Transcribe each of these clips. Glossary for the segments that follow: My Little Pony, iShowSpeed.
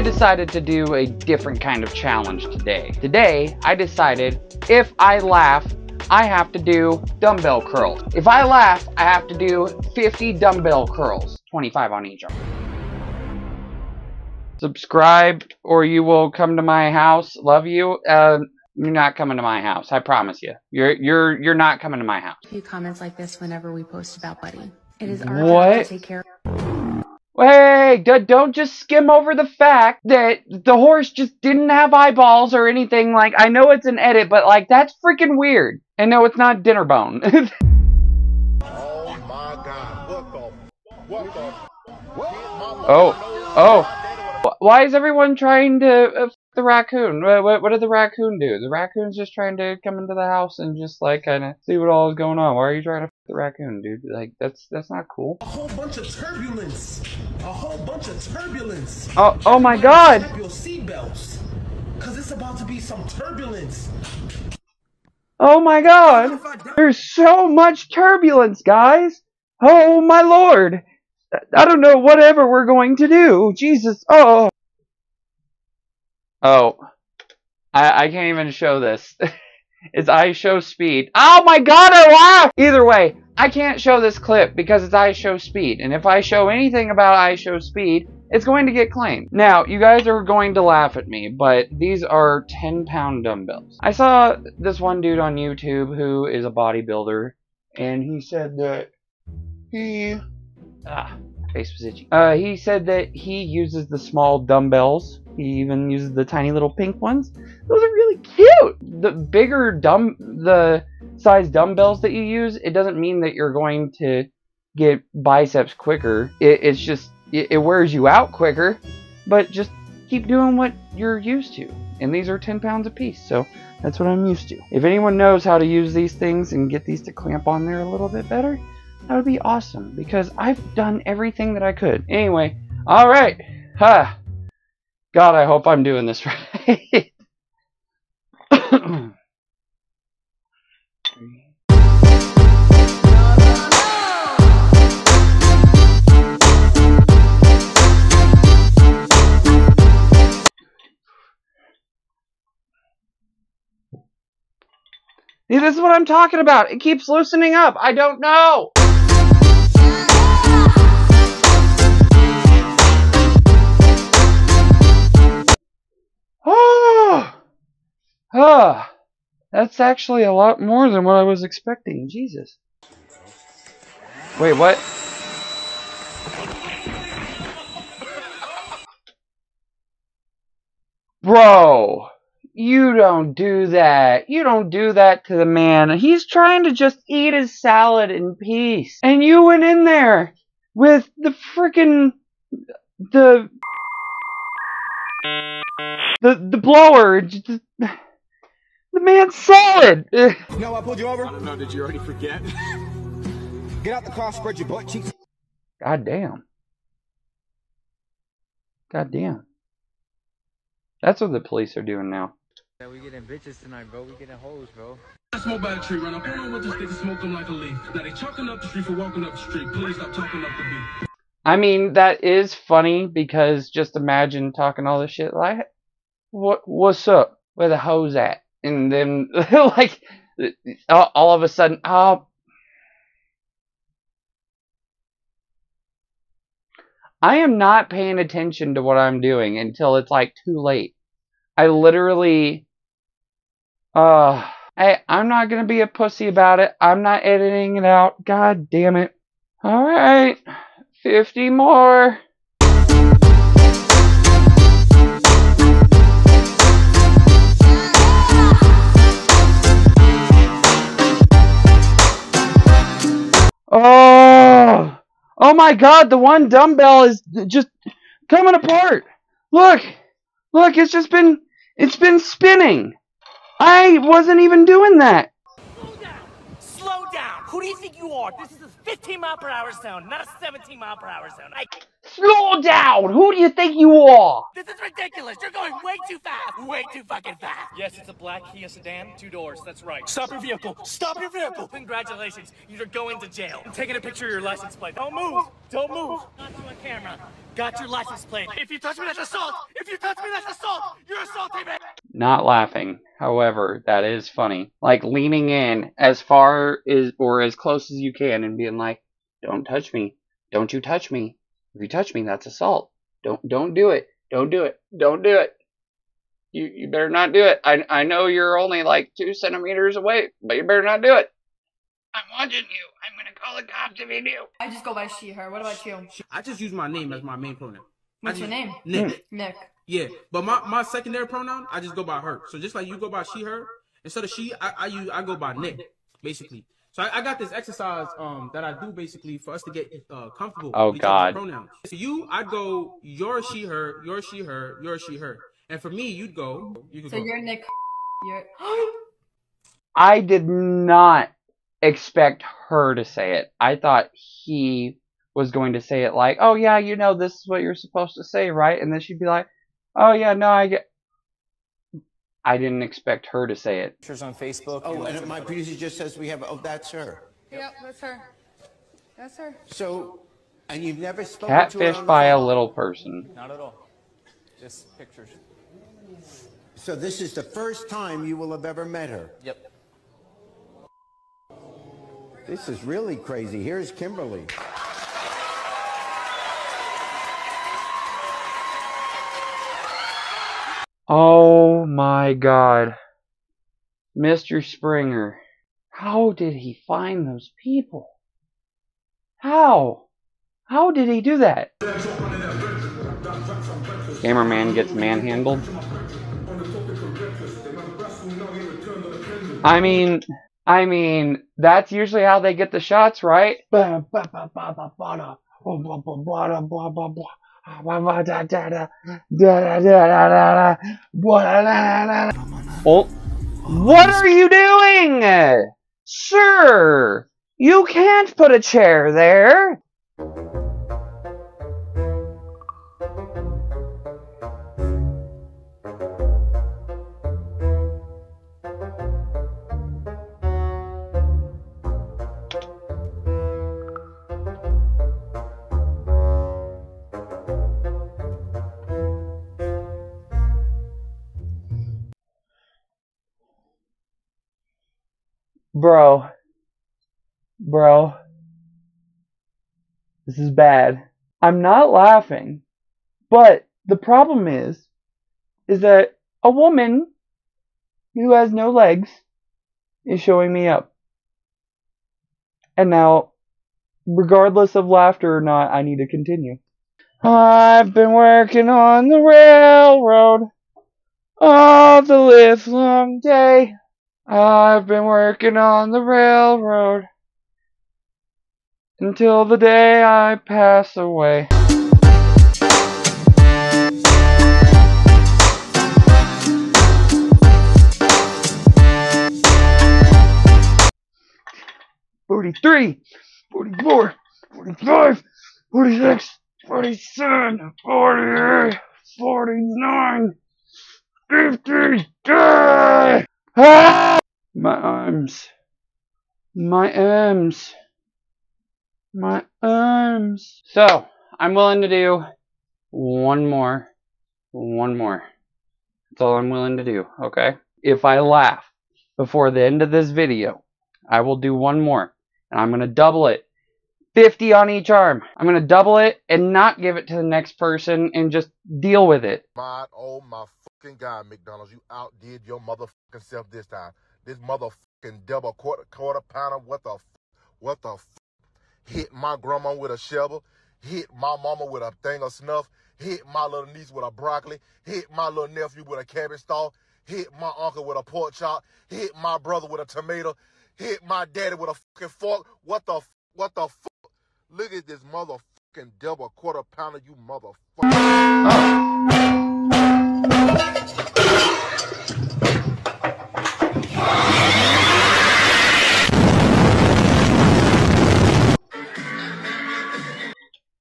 I decided to do a different kind of challenge today. Today, I decided if I laugh, I have to do dumbbell curls. If I laugh, I have to do 50 dumbbell curls, 25 on each arm. Subscribe or you will come to my house. Love you. You're not coming to my house. I promise you. You're not coming to my house. A few comments like this whenever we post about Buddy. It is our job to take care of. Hey, don't just skim over the fact that the horse just didn't have eyeballs or anything. Like, I know it's an edit, but like, that's freaking weird. And no, it's not dinner bone. Oh my God. What the? Oh. Why is everyone trying to f the raccoon? What did the raccoon do? The raccoon's just trying to come into the house and just like kind of see what all is going on. Why are you trying to f the raccoon, dude? Like that's not cool. A whole bunch of turbulence. A whole bunch of turbulence. Oh my God! Strap your seatbelts, 'cause it's about to be some turbulence. Oh my God! There's so much turbulence, guys. Oh my Lord! I don't know whatever we're going to do. Jesus. Oh. Oh. I can't even show this. It's iShowSpeed. Oh my God, I laughed! Either way, I can't show this clip because it's iShowSpeed. And if I show anything about iShowSpeed, it's going to get claimed. Now, you guys are going to laugh at me, but these are 10-pound dumbbells. I saw this one dude on YouTube who is a bodybuilder, and he said that he... face was itchy. He said that he uses the small dumbbells. He even uses the tiny little pink ones. Those are really cute! The bigger size dumbbells that you use, it doesn't mean that you're going to get biceps quicker. It's just, it wears you out quicker, but just keep doing what you're used to. And these are 10 pounds a piece, so that's what I'm used to. If anyone knows how to use these things and get these to clamp on there a little bit better, that would be awesome, because I've done everything that I could. Anyway, alright. Huh. God, I hope I'm doing this right. This is what I'm talking about. It keeps loosening up. I don't know. Ah, that's actually a lot more than what I was expecting. Jesus. Wait, what? Bro, you don't do that. You don't do that to the man. He's trying to just eat his salad in peace. And you went in there with the frickin' the blower. The man's solid! No, I pulled you over. I don't know, did you already forget? Get out the car, spread your butt cheeks. God damn. God damn. That's what the police are doing now. Yeah, we getting bitches tonight, bro. We getting hoes, bro. That's my bad tree, right? I'm pulling with this nigga, smoke them like a leaf. Now they chalking up the street for walking up the street. Please stop talking up the beat. I mean, that is funny because just imagine talking all this shit like, what's up? Where the hoes at? And then, like, all of a sudden, oh. I am not paying attention to what I'm doing until it's, like, too late. I literally, I'm not going to be a pussy about it. I'm not editing it out. God damn it. All right. 50 more. Oh my God, the one dumbbell is just coming apart. Look, it's been spinning. I wasn't even doing that. Slow down. Slow down. Who do you think you are? This is a 15-mile-per-hour sound, not a 17-mile-per-hour sound. Slow down! Who do you think you are? This is ridiculous! You're going way too fast! Way too fucking fast! Yes, it's a black Kia sedan, 2 doors, that's right. Stop your vehicle! Stop your vehicle! Congratulations, you're going to jail. I'm taking a picture of your license plate. Don't move! Don't move! Not on camera. Got your license plate. If you touch me, that's assault! If you touch me, that's assault! You're assaulting me! Not laughing. However, that is funny. Like, leaning in as far as, or as close as you can and being like, don't touch me. Don't you touch me. If you touch me, that's assault. Don't do it. Don't do it. Don't do it. You better not do it. I know you're only like 2 centimeters away, but you better not do it. I'm watching you. I'm gonna call the cops if you do. I just go by she, her. What about you? I just use my name as my main pronoun. What's your name? Nick. Nick. Yeah, but my secondary pronoun, I just go by her. So just like you go by she, her, instead of she, I go by Nick, basically. So I got this exercise that I do basically for us to get comfortable with each other's pronouns. So you, I'd go your she, her, your she, her, your she, her. And for me, you'd go. So you're Nick. You're... I did not expect her to say it. I thought he was going to say it like, oh yeah, you know, this is what you're supposed to say, right? And then she'd be like, oh yeah, no, I get. I didn't expect her to say it. Pictures on Facebook. Oh, and my producer just says we have. Oh, that's her. Yep, that's her. That's her. So, and you've never spoken to her. Catfished by a little person. Not at all. Just pictures. So this is the first time you will have ever met her. Yep. This is really crazy. Here's Kimberly. Oh my God, Mr. Springer, how did he find those people? How did he do that? Cameraman gets manhandled. I mean, that's usually how they get the shots, right? Oh, what are you doing? Sir, you can't put a chair there. Bro, this is bad. I'm not laughing, but the problem is that a woman who has no legs is showing me up. And now, regardless of laughter or not, I need to continue. I've been working on the railroad all the livelong day. I've been working on the railroad until the day I pass away. $43, $44, $45, $46, $47, $48, $49, $50. My arms. So, I'm willing to do one more. That's all I'm willing to do, okay? If I laugh before the end of this video, I will do one more. And I'm going to double it. 50 on each arm. I'm going to double it and not give it to the next person and just deal with it. Oh my fucking God, McDonald's, you outdid your motherfucking self this time. This motherfucking double quarter pounder, what the fuck? Hit my grandma with a shovel, hit my mama with a thing of snuff, hit my little niece with a broccoli, hit my little nephew with a cabbage stalk, hit my uncle with a pork chop, hit my brother with a tomato, hit my daddy with a fucking fork. What the fuck? Look at this motherfucking double quarter pounder, you motherfucker.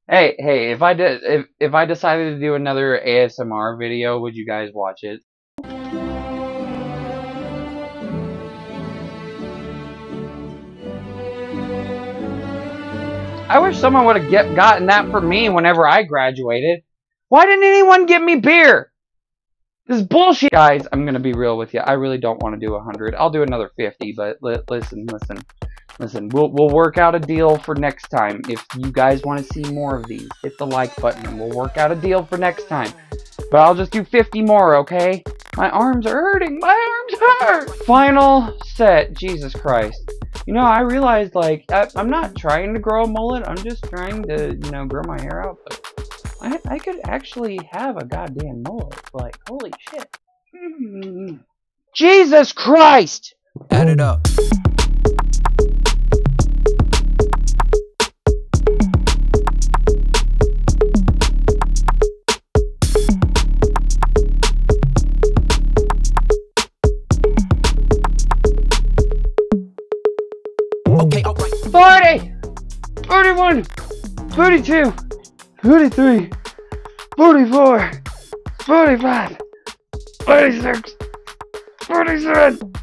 Hey, if I decided to do another ASMR video, would you guys watch it? I wish someone would have gotten that for me whenever I graduated. Why didn't anyone give me beer? This is bullshit. Guys, I'm gonna be real with you. I really don't want to do 100. I'll do another 50, but listen. We'll work out a deal for next time. If you guys want to see more of these, hit the like button and we'll work out a deal for next time. But I'll just do 50 more, okay? My arms are hurting. My arms hurt. Final set. Jesus Christ. You know, I realized, like, I'm not trying to grow a mullet. I'm just trying to, you know, grow my hair out. But I could actually have a goddamn mullet. Like, holy shit. Jesus Christ. Add it up. Okay, all right. 40, 41, 42, 43, 44, 45, 46, 47,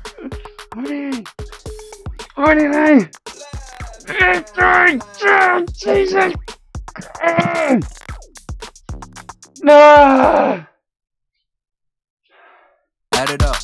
48, 49, 52, Jesus. No. Add it up.